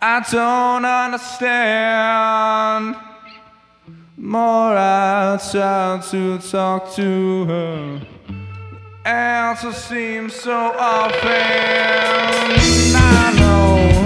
I don't understand. More I try to talk to her, the answer seems so offhand. I know